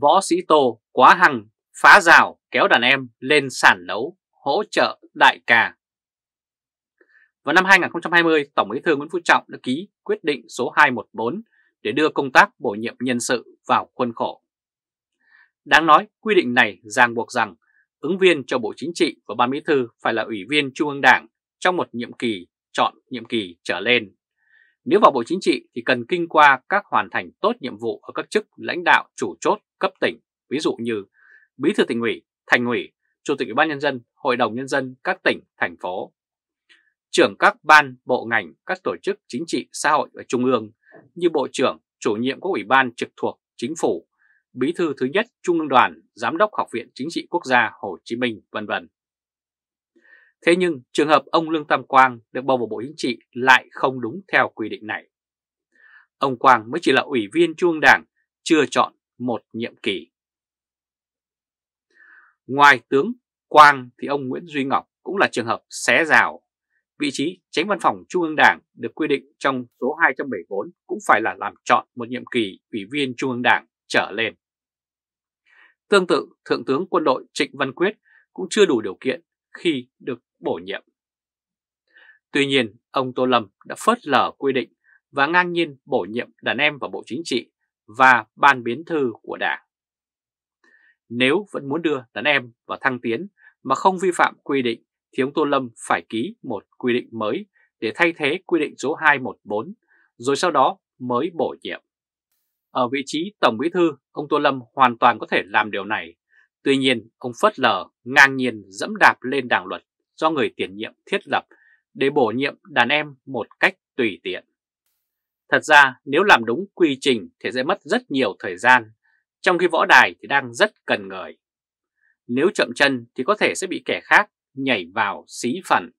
Võ sĩ Tô quá hăng, phá rào kéo đàn em lên sàn đấu hỗ trợ đại ca. Vào năm 2020, Tổng Bí thư Nguyễn Phú Trọng đã ký quyết định số 214 để đưa công tác bổ nhiệm nhân sự vào khuôn khổ. Đáng nói, quy định này ràng buộc rằng ứng viên cho Bộ Chính trị và Ban Bí thư phải là ủy viên Trung ương Đảng trong một nhiệm kỳ, chọn nhiệm kỳ trở lên. Nếu vào Bộ Chính trị thì cần kinh qua các hoàn thành tốt nhiệm vụ ở các chức lãnh đạo chủ chốt cấp tỉnh, ví dụ như Bí thư Tỉnh ủy, Thành ủy, Chủ tịch Ủy ban Nhân dân, Hội đồng Nhân dân các tỉnh, thành phố, trưởng các ban, bộ ngành, các tổ chức chính trị, xã hội và trung ương như Bộ trưởng, chủ nhiệm các ủy ban trực thuộc Chính phủ, Bí thư thứ nhất Trung ương Đoàn, Giám đốc Học viện Chính trị Quốc gia Hồ Chí Minh, vân vân. Thế nhưng trường hợp ông Lương Tâm Quang được bầu vào Bộ Chính trị lại không đúng theo quy định này. Ông Quang mới chỉ là ủy viên Trung ương Đảng, chưa chọn một nhiệm kỳ. Ngoài tướng Quang thì ông Nguyễn Duy Ngọc cũng là trường hợp xé rào. Vị trí Chánh Văn phòng Trung ương Đảng được quy định trong số 274 cũng phải là làm chọn một nhiệm kỳ ủy viên Trung ương Đảng trở lên. Tương tự, Thượng tướng Quân đội Trịnh Văn Quyết cũng chưa đủ điều kiện khi được bổ nhiệm. Tuy nhiên, ông Tô Lâm đã phớt lờ quy định và ngang nhiên bổ nhiệm đàn em vào Bộ Chính trị và Ban Bí thư của Đảng. Nếu vẫn muốn đưa đàn em vào thăng tiến mà không vi phạm quy định thì ông Tô Lâm phải ký một quy định mới để thay thế quy định số 214, rồi sau đó mới bổ nhiệm. Ở vị trí Tổng Bí thư, ông Tô Lâm hoàn toàn có thể làm điều này. Tuy nhiên, ông phớt lờ ngang nhiên dẫm đạp lên đạo luật do người tiền nhiệm thiết lập để bổ nhiệm đàn em một cách tùy tiện. Thật ra, nếu làm đúng quy trình thì sẽ mất rất nhiều thời gian, trong khi võ đài thì đang rất cần người. Nếu chậm chân thì có thể sẽ bị kẻ khác nhảy vào xí phần.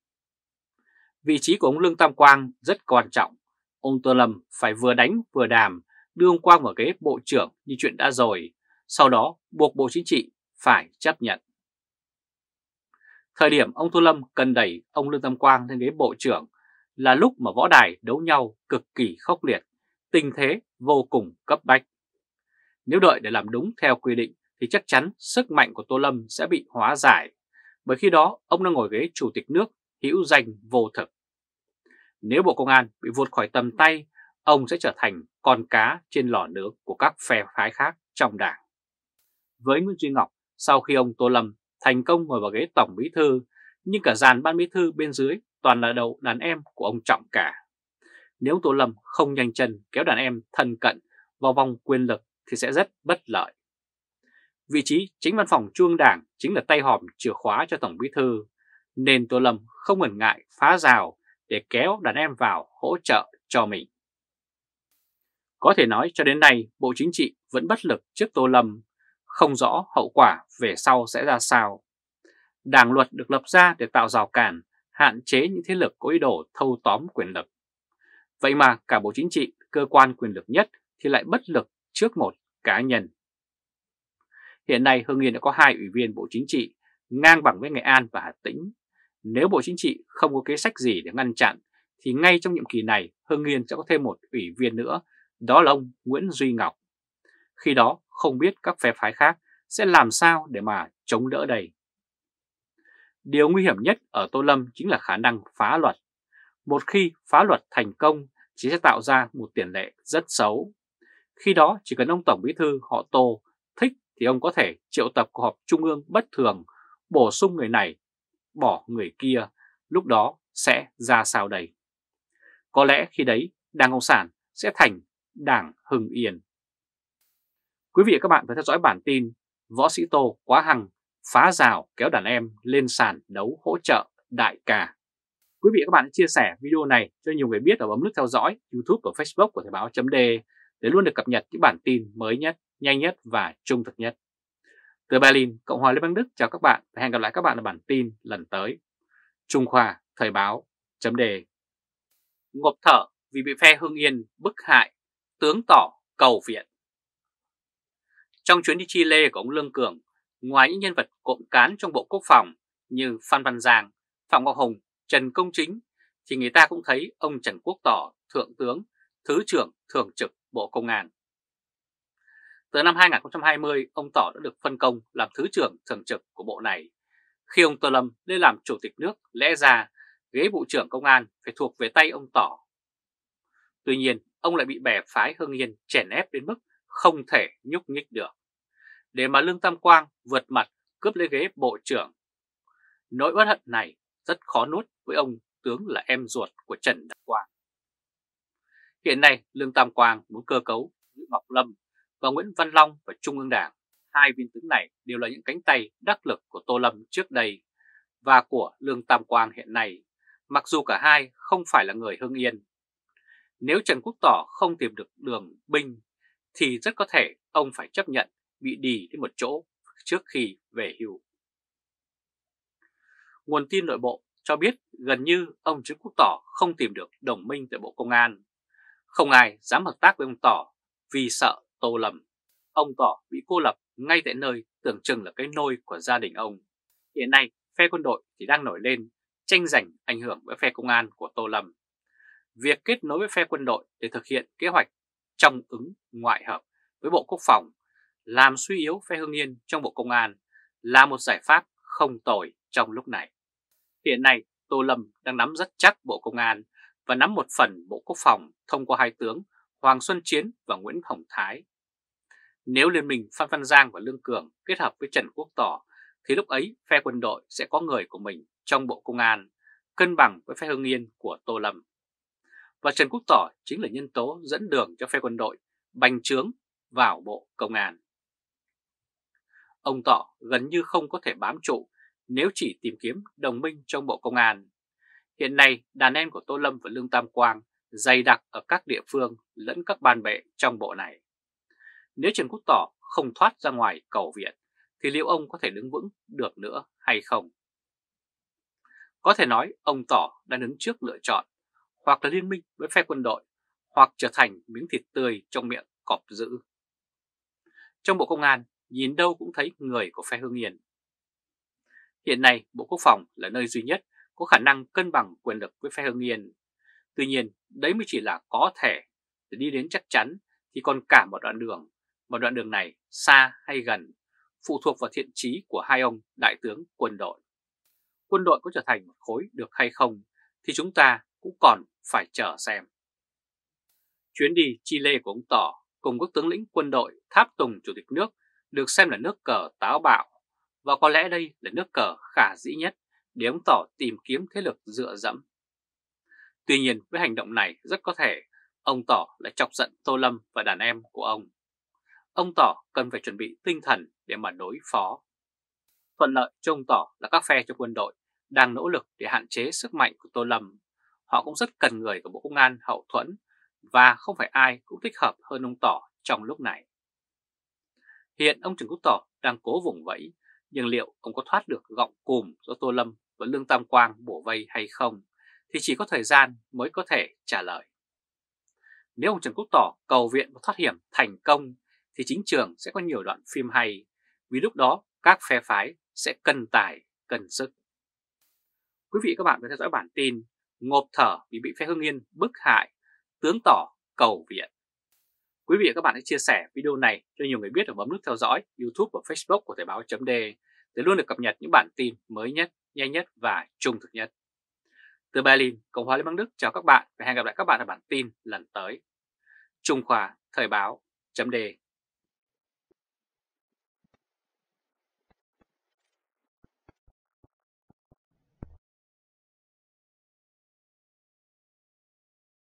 Vị trí của ông Lương Tam Quang rất quan trọng. Ông Tô Lâm phải vừa đánh vừa đàm, đưa ông Quang vào ghế bộ trưởng như chuyện đã rồi, sau đó buộc Bộ Chính trị phải chấp nhận. Thời điểm ông Tô Lâm cần đẩy ông Lương Tam Quang lên ghế bộ trưởng là lúc mà võ đài đấu nhau cực kỳ khốc liệt, tình thế vô cùng cấp bách. Nếu đợi để làm đúng theo quy định thì chắc chắn sức mạnh của Tô Lâm sẽ bị hóa giải, bởi khi đó ông đang ngồi ghế chủ tịch nước hữu danh vô thực. Nếu Bộ Công an bị vụt khỏi tầm tay, ông sẽ trở thành con cá trên lò nướng của các phe phái khác trong Đảng. Với Nguyễn Duy Ngọc, sau khi ông Tô Lâm thành công ngồi vào ghế Tổng Bí thư, nhưng cả dàn Ban Bí thư bên dưới toàn là đầu đàn em của ông Trọng cả. Nếu Tô Lâm không nhanh chân kéo đàn em thân cận vào vòng quyền lực thì sẽ rất bất lợi. Vị trí Chính Văn phòng Trung ương Đảng chính là tay hòm chìa khóa cho Tổng Bí thư, nên Tô Lâm không ngần ngại phá rào để kéo đàn em vào hỗ trợ cho mình. Có thể nói cho đến nay Bộ Chính trị vẫn bất lực trước Tô Lâm, không rõ hậu quả về sau sẽ ra sao. Đảng luật được lập ra để tạo rào cản, hạn chế những thế lực có ý đồ thâu tóm quyền lực. Vậy mà cả Bộ Chính trị, cơ quan quyền lực nhất thì lại bất lực trước một cá nhân. Hiện nay Hưng Yên đã có 2 ủy viên Bộ Chính trị, ngang bằng với Nghệ An và Hà Tĩnh. Nếu Bộ Chính trị không có kế sách gì để ngăn chặn thì ngay trong nhiệm kỳ này Hưng Yên sẽ có thêm một ủy viên nữa, đó là ông Nguyễn Duy Ngọc. Khi đó không biết các phe phái khác sẽ làm sao để mà chống đỡ đây. Điều nguy hiểm nhất ở Tô Lâm chính là khả năng phá luật. Một khi phá luật thành công chỉ sẽ tạo ra một tiền lệ rất xấu. Khi đó chỉ cần ông Tổng Bí thư họ Tô thích thì ông có thể triệu tập cuộc họp trung ương bất thường, bổ sung người này, bỏ người kia, lúc đó sẽ ra sao đây? Có lẽ khi đấy Đảng Cộng sản sẽ thành Đảng Hưng Yên. Quý vị và các bạn phải theo dõi bản tin Võ sĩ Tô quá hăng, phá rào kéo đàn em lên sàn đấu hỗ trợ đại ca. Quý vị và các bạn hãy chia sẻ video này cho nhiều người biết và bấm nút theo dõi YouTube và Facebook của thoibao.de để luôn được cập nhật những bản tin mới nhất, nhanh nhất và trung thực nhất. Từ Berlin, Cộng hòa Liên bang Đức chào các bạn và hẹn gặp lại các bạn ở bản tin lần tới. Trung Khoa, thoibao.de. Ngộp thở vì bị phe Hưng Yên bức hại, tướng Tỏ cầu viện. Trong chuyến đi Chile của ông Lương Cường, ngoài những nhân vật cộm cán trong Bộ Quốc phòng như Phan Văn Giang, Phạm Ngọc Hùng, Trần Công Chính, thì người ta cũng thấy ông Trần Quốc Tỏ, Thượng tướng, Thứ trưởng Thường trực Bộ Công an. Từ năm 2020, ông Tỏ đã được phân công làm Thứ trưởng thường trực của bộ này. Khi ông Tô Lâm lên làm Chủ tịch nước, lẽ ra ghế Bộ trưởng Công an phải thuộc về tay ông Tỏ. Tuy nhiên, ông lại bị bè phái Hưng Yên chèn ép đến mức không thể nhúc nhích được, để mà Lương Tâm Quang vượt mặt cướp lấy ghế Bộ trưởng. Nỗi uất hận này rất khó nuốt với ông tướng là em ruột của Trần Đại Quang. Hiện nay, Lương Tâm Quang muốn cơ cấu Nguyễn Ngọc Lâm và Nguyễn Văn Long và Trung ương Đảng. Hai viên tướng này đều là những cánh tay đắc lực của Tô Lâm trước đây và của Lương Tâm Quang hiện nay, mặc dù cả hai không phải là người Hưng Yên. Nếu Trần Quốc Tỏ không tìm được đường binh thì rất có thể ông phải chấp nhận bị đì đến một chỗ trước khi về hưu. Nguồn tin nội bộ cho biết gần như ông Trần Quốc Tỏ không tìm được đồng minh tại Bộ Công an. Không ai dám hợp tác với ông Tỏ vì sợ Tô Lâm. Ông Tỏ bị cô lập ngay tại nơi tưởng chừng là cái nôi của gia đình ông. Hiện nay, phe quân đội thì đang nổi lên, tranh giành ảnh hưởng với phe công an của Tô Lâm. Việc kết nối với phe quân đội để thực hiện kế hoạch trong ứng ngoại hợp với Bộ Quốc phòng, làm suy yếu phe Hưng Yên trong Bộ Công an là một giải pháp không tồi trong lúc này. Hiện nay, Tô Lâm đang nắm rất chắc Bộ Công an và nắm một phần Bộ Quốc phòng thông qua hai tướng Hoàng Xuân Chiến và Nguyễn Hồng Thái. Nếu liên minh Phan Văn Giang và Lương Cường kết hợp với Trần Quốc Tỏ thì lúc ấy phe quân đội sẽ có người của mình trong Bộ Công an, cân bằng với phe Hưng Yên của Tô Lâm. Và Trần Quốc Tỏ chính là nhân tố dẫn đường cho phe quân đội bành trướng vào Bộ Công an. Ông Tỏ gần như không có thể bám trụ nếu chỉ tìm kiếm đồng minh trong Bộ Công an. Hiện nay đàn em của Tô Lâm và Lương Tam Quang dày đặc ở các địa phương lẫn các ban bệ trong bộ này. Nếu Trần Quốc Tỏ không thoát ra ngoài cầu viện thì liệu ông có thể đứng vững được nữa hay không? Có thể nói ông Tỏ đang đứng trước lựa chọn hoặc là liên minh với phe quân đội hoặc trở thành miếng thịt tươi trong miệng cọp dữ. Trong Bộ Công an nhìn đâu cũng thấy người của phe Hưng Yên. Hiện nay Bộ Quốc phòng là nơi duy nhất có khả năng cân bằng quyền lực với phe Hưng Yên. Tuy nhiên đấy mới chỉ là có thể, để đi đến chắc chắn thì còn cả một đoạn đường. Một đoạn đường này xa hay gần phụ thuộc vào thiện chí của hai ông đại tướng quân đội. Quân đội có trở thành một khối được hay không thì chúng ta cũng còn phải chờ xem. Chuyến đi Chile của ông Tỏ cùng các tướng lĩnh quân đội tháp tùng chủ tịch nước được xem là nước cờ táo bạo, và có lẽ đây là nước cờ khả dĩ nhất để ông Tỏ tìm kiếm thế lực dựa dẫm. Tuy nhiên với hành động này rất có thể ông Tỏ lại chọc giận Tô Lâm và đàn em của ông. Ông Tỏ cần phải chuẩn bị tinh thần để mà đối phó. Thuận lợi cho ông Tỏ là các phe trong quân đội đang nỗ lực để hạn chế sức mạnh của Tô Lâm. Họ cũng rất cần người của Bộ Công an hậu thuẫn và không phải ai cũng thích hợp hơn ông Tỏ trong lúc này. Hiện ông Trần Quốc Tỏ đang cố vùng vẫy, nhưng liệu ông có thoát được gọng cùm do Tô Lâm và Lương Tam Quang bổ vây hay không thì chỉ có thời gian mới có thể trả lời. Nếu ông Trần Quốc Tỏ cầu viện và thoát hiểm thành công thì chính trường sẽ có nhiều đoạn phim hay, vì lúc đó các phe phái sẽ cân tài, cân sức. Quý vị các bạn vừa theo dõi bản tin ngộp thở vì bị phe Hưng Yên bức hại, tướng Tỏ cầu viện. Quý vị và các bạn hãy chia sẻ video này cho nhiều người biết và bấm nút theo dõi YouTube và Facebook của thoibao.de để luôn được cập nhật những bản tin mới nhất, nhanh nhất và trung thực nhất. Từ Berlin, Cộng hòa Liên bang Đức chào các bạn và hẹn gặp lại các bạn ở bản tin lần tới. Trung Khoa, thoibao.de